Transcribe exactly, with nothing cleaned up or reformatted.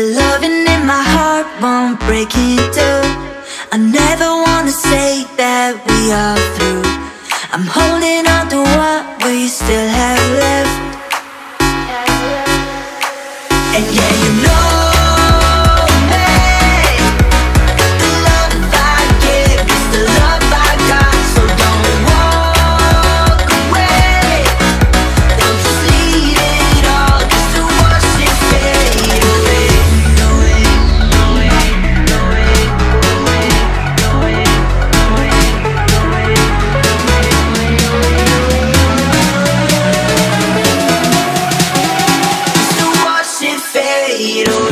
The loving in my heart won't break it down. I never wanna say that we are through. I'm holding on to what we still have left. And yeah, you know, you know.